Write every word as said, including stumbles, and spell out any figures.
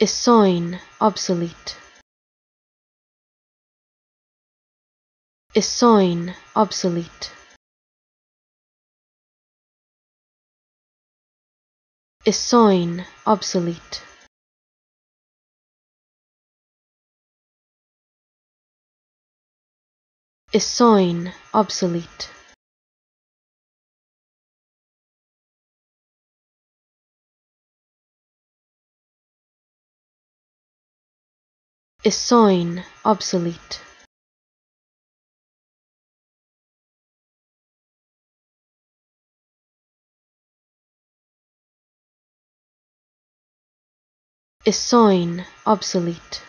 is soin obsolete, is soin obsolete, is soin obsolete, is soin obsolete, is soin obsolete, is soin obsolete.